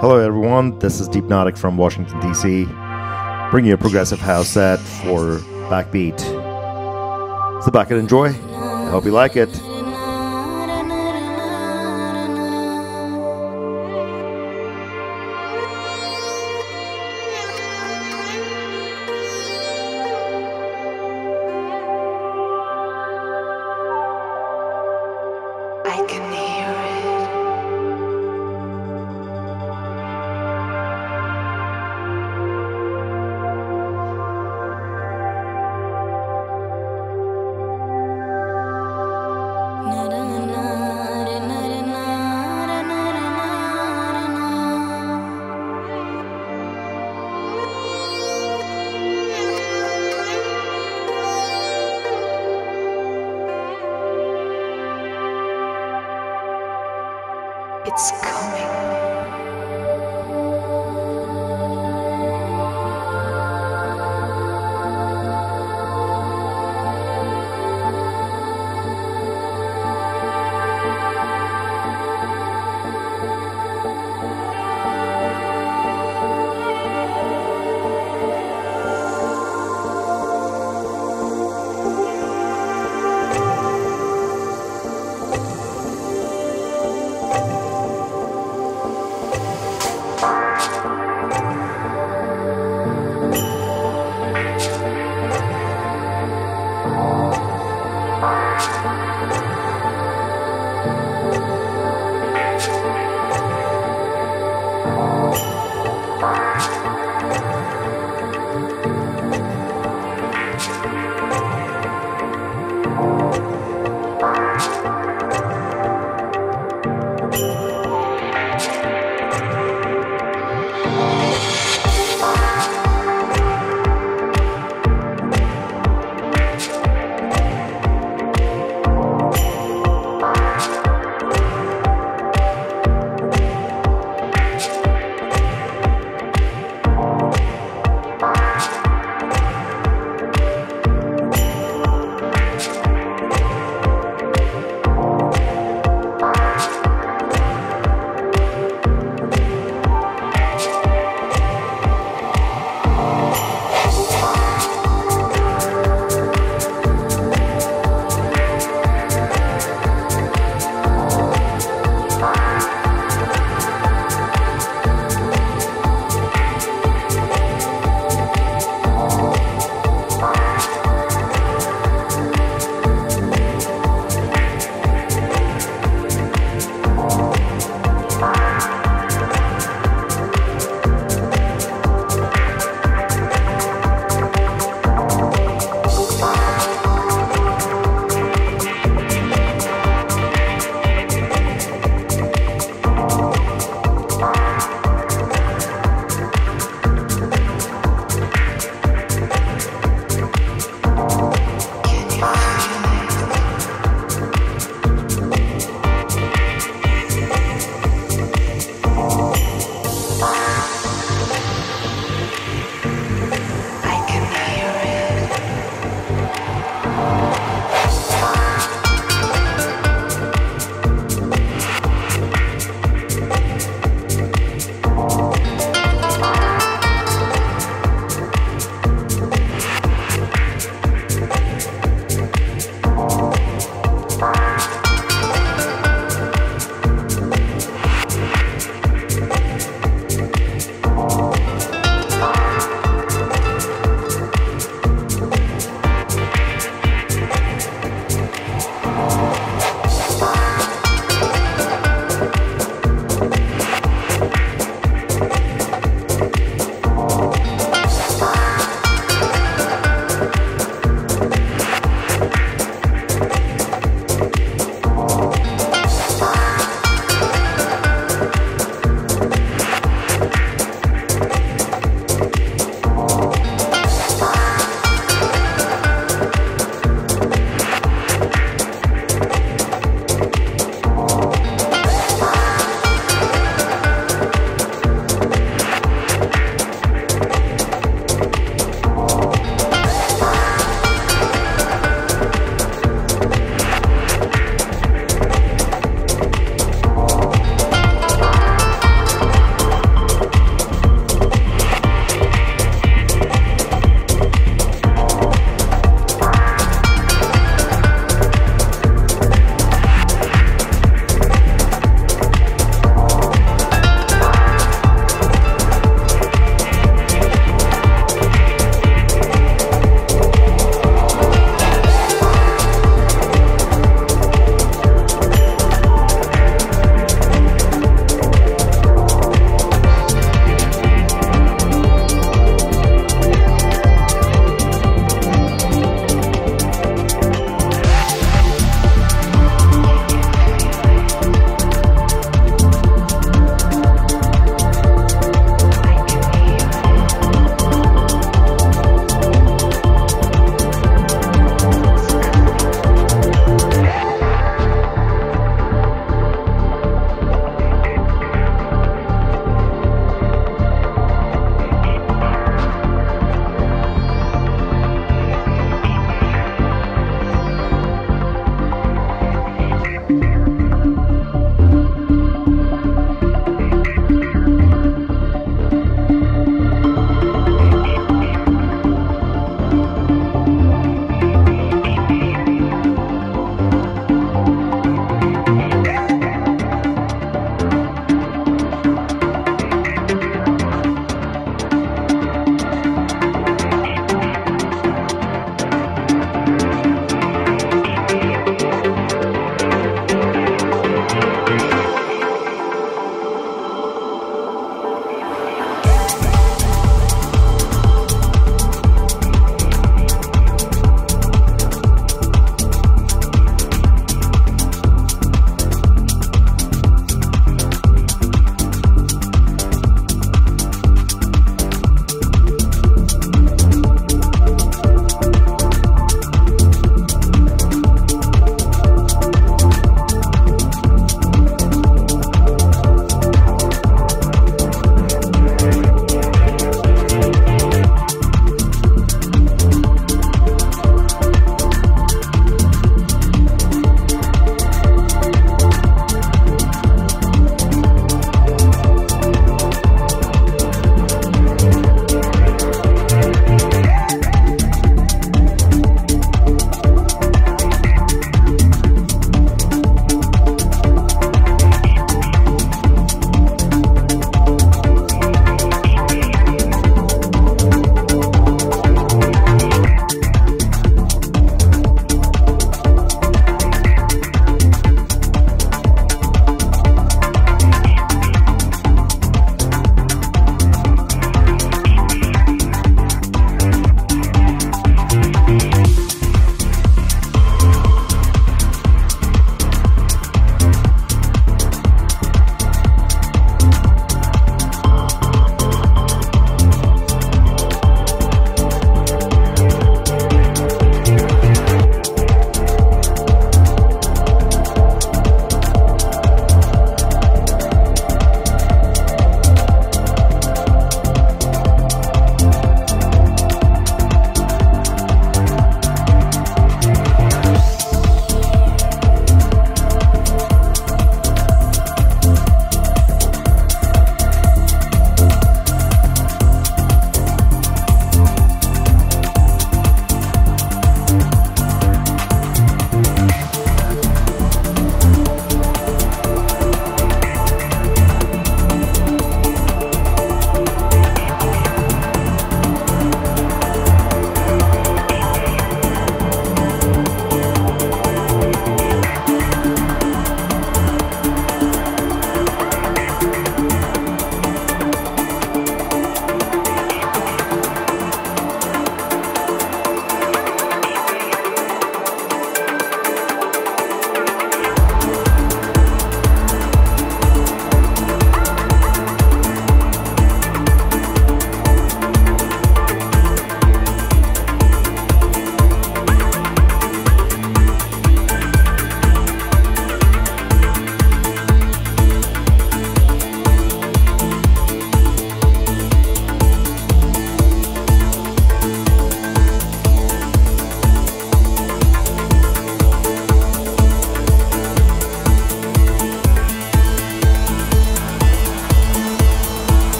Hello everyone, this is deepnotiQ from Washington DC, bringing you a progressive house set for Backbeat. Sit back and enjoy. I hope you like it. It's coming.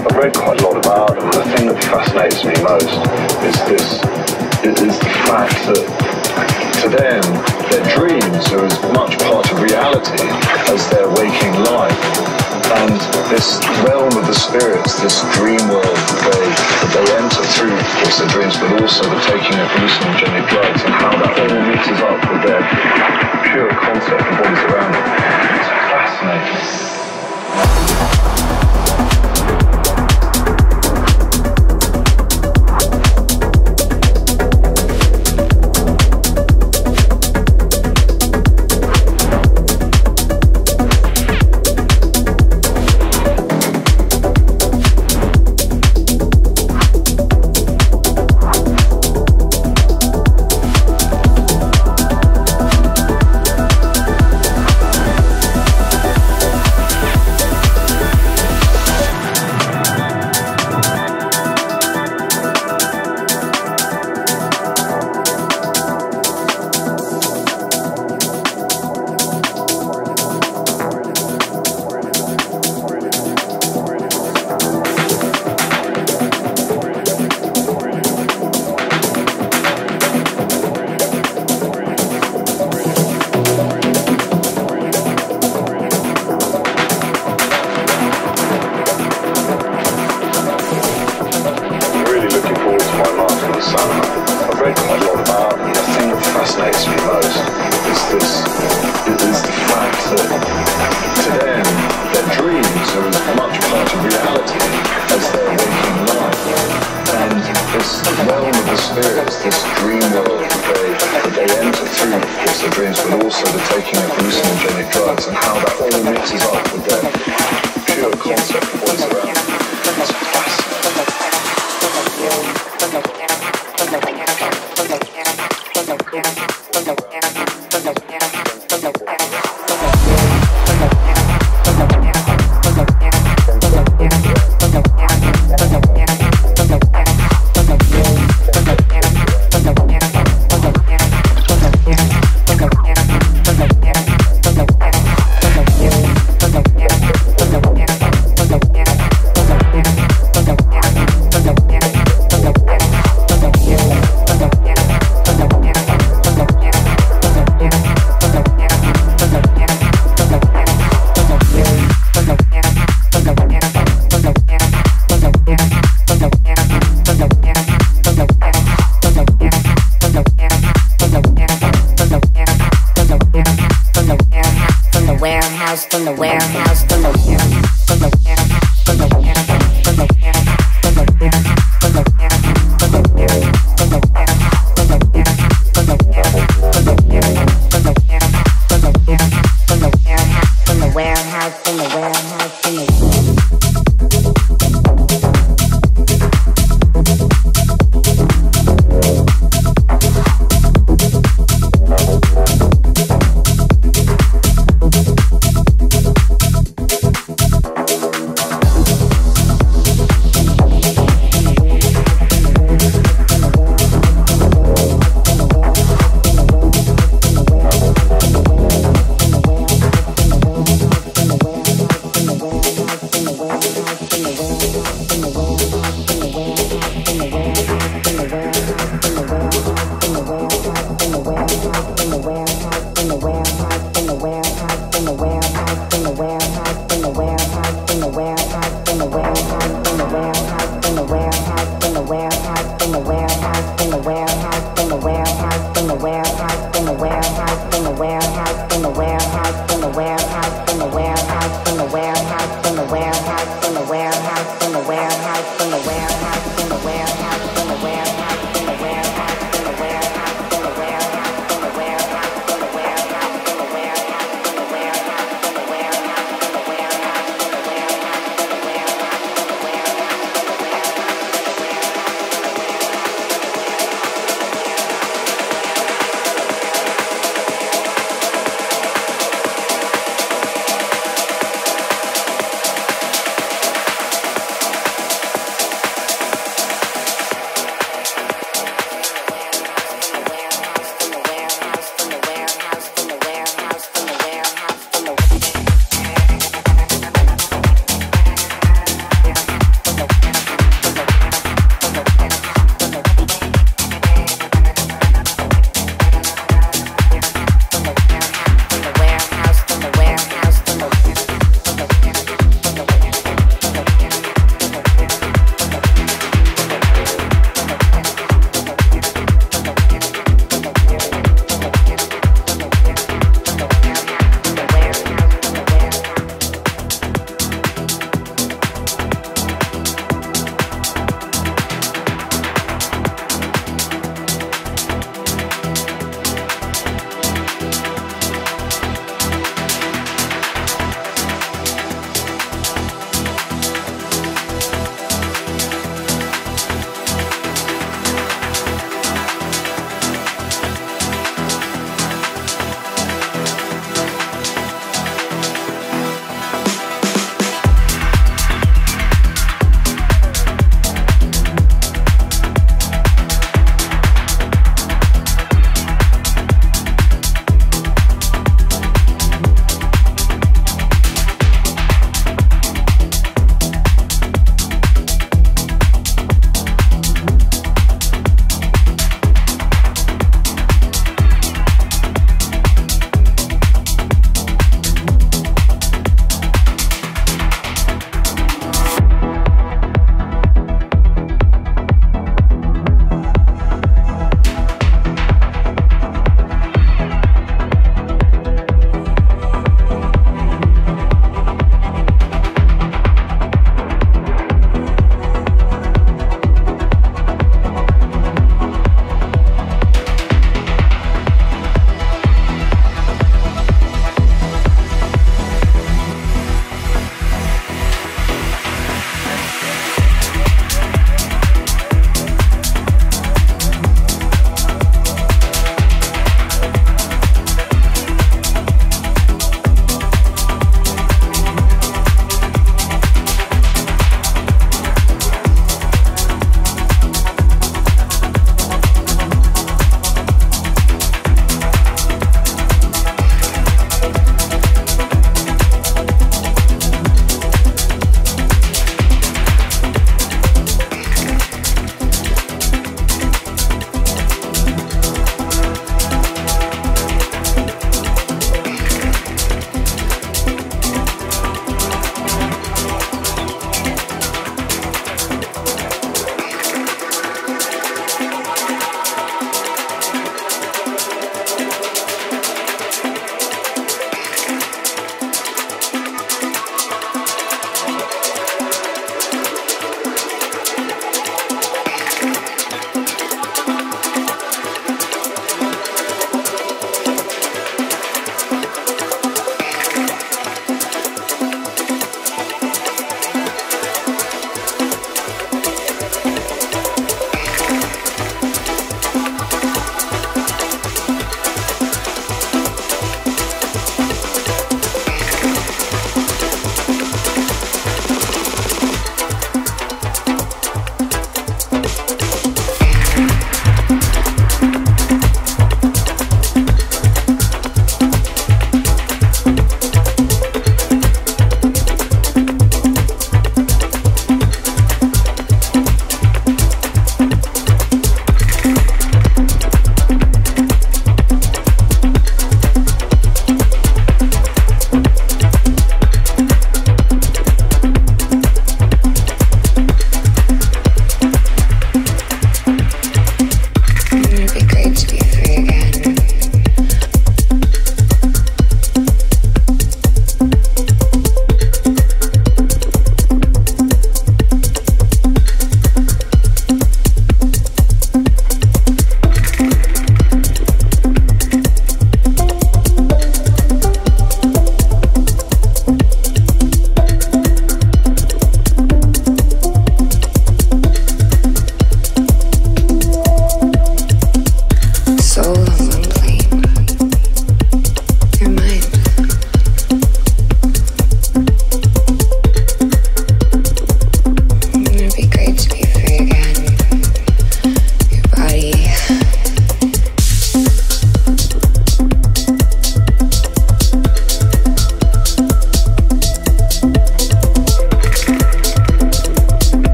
I've read quite a lot about, and the thing that fascinates me most is the fact that to them, their dreams are as much part of reality as their waking life. And this realm of the spirits, this dream world that they enter through, it's their dreams, but also the taking of hallucinogenic drugs, and how that all mixes up with their pure concept of what is around them. It's fascinating.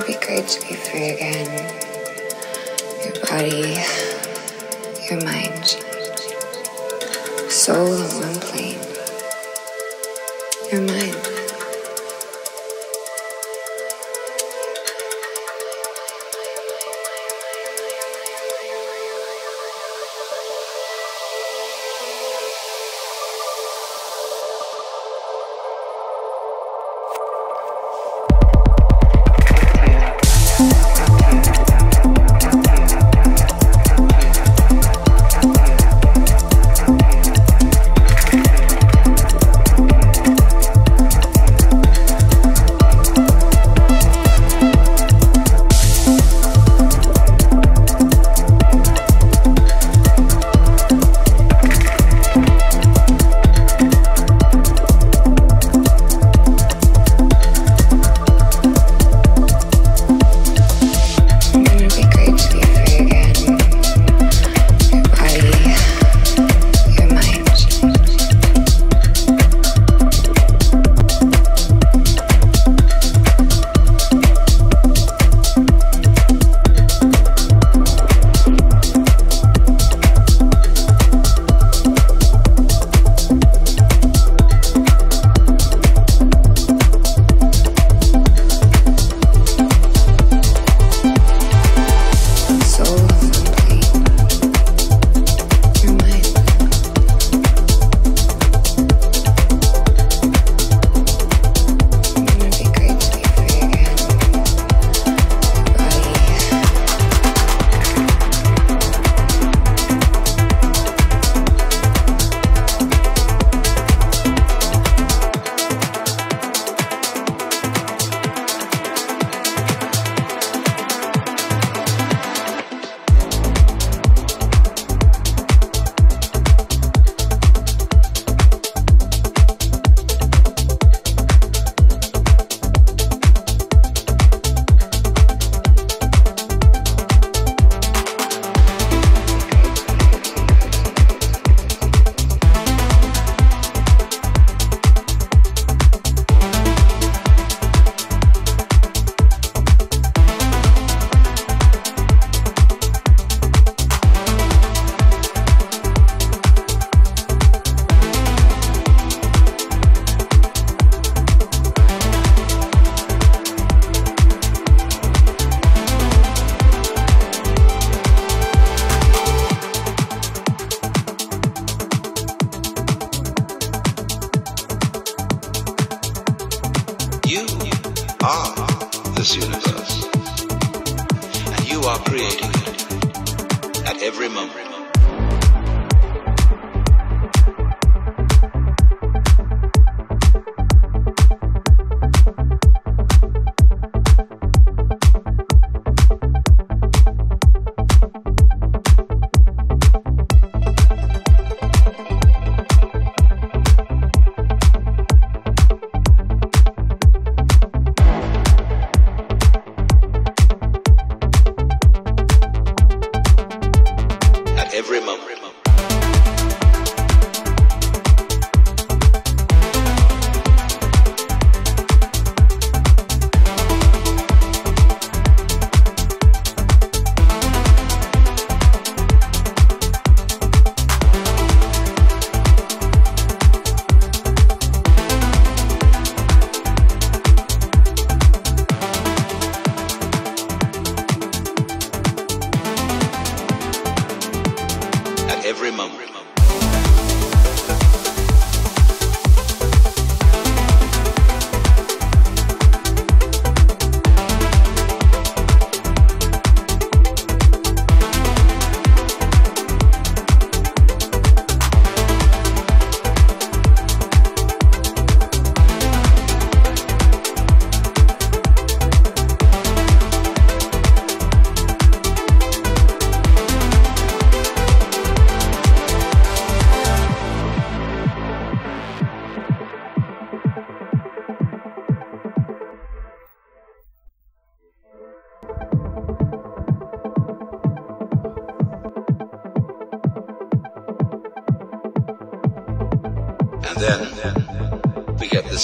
would be great to be free again. Your body, your mind, soul on one plane, your mind.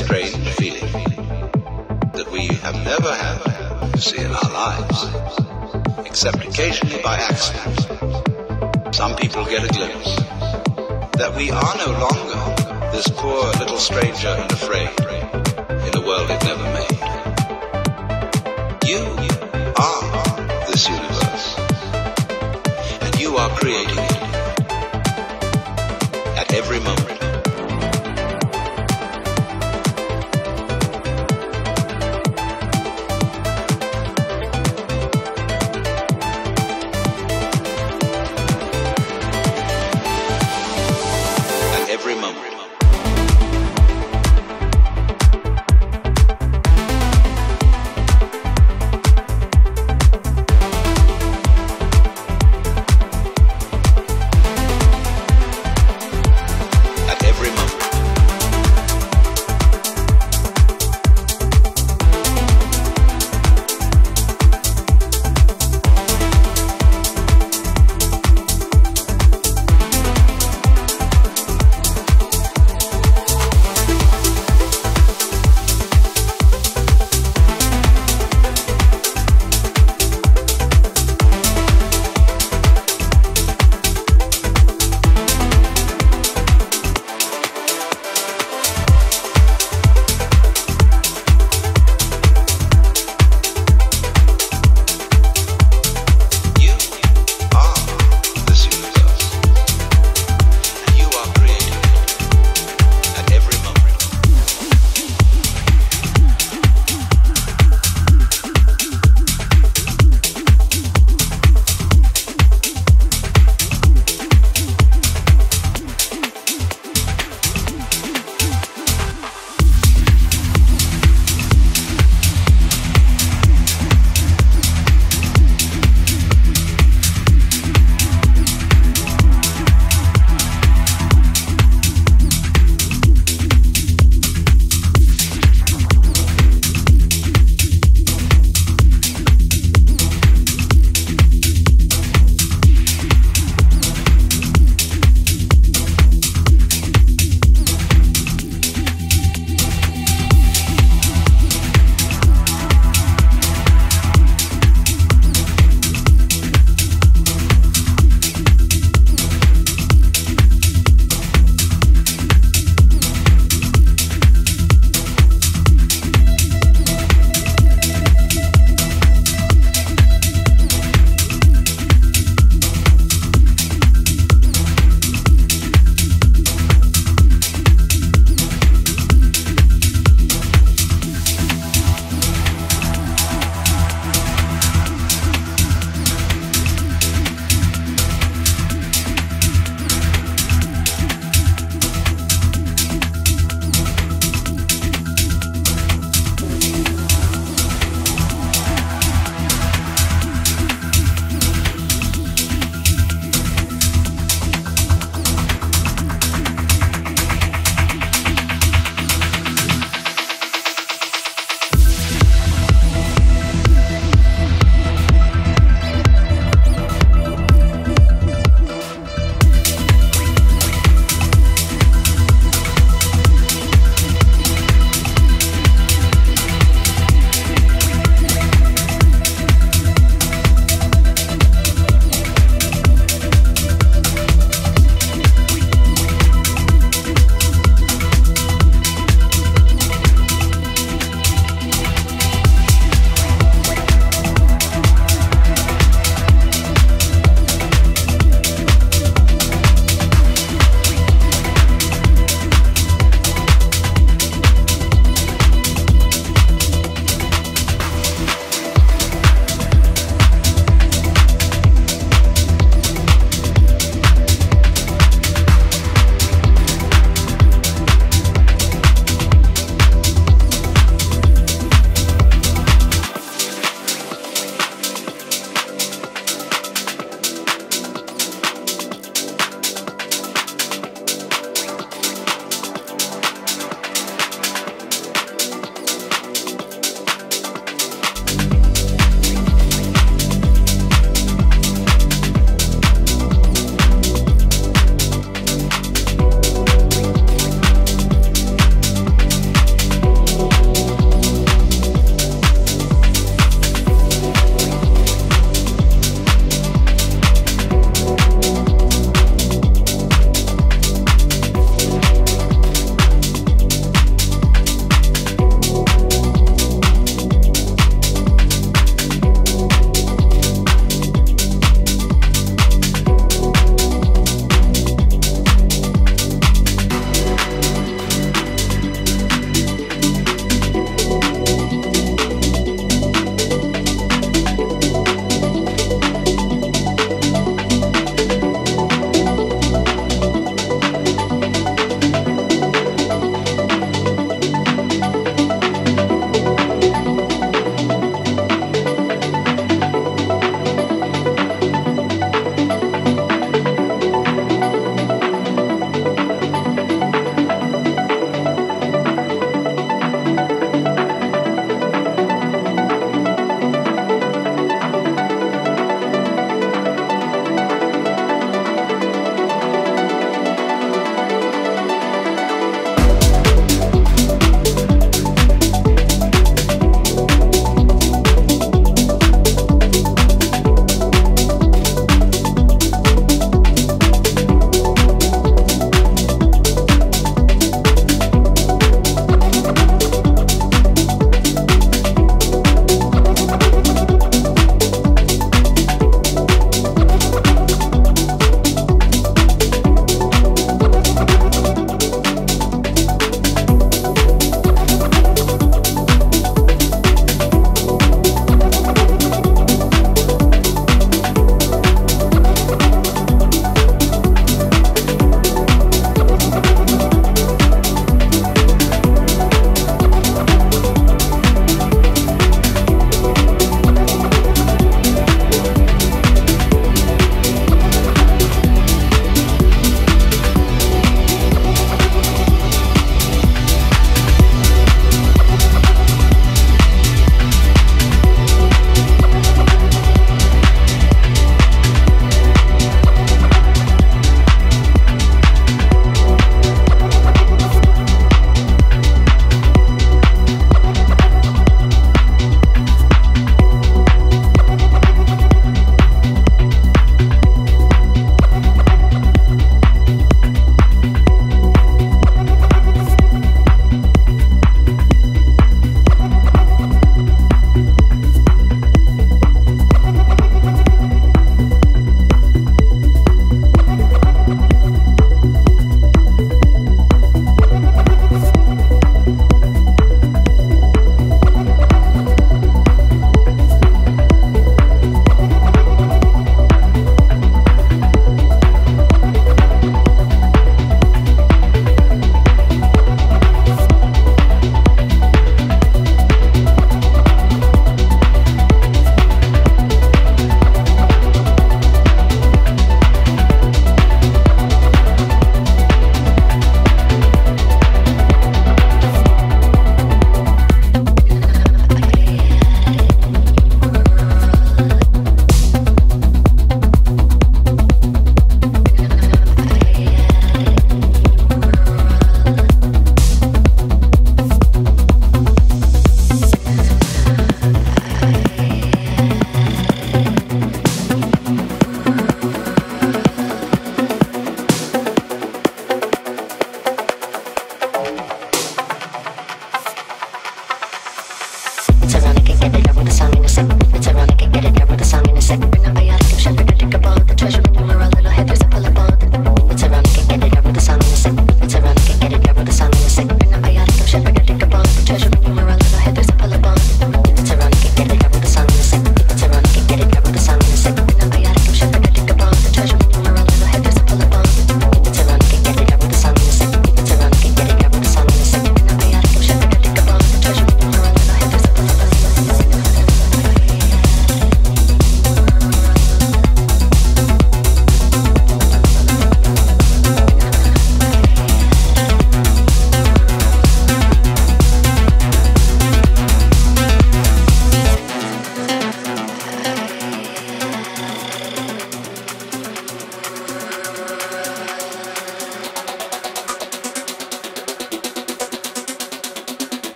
Strange feeling that we have never had frequency in our lives, except occasionally by accident. Some people get a glimpse that we are no longer this poor little stranger and afraid in a world it never made. You are this universe, and you are creating it at every moment.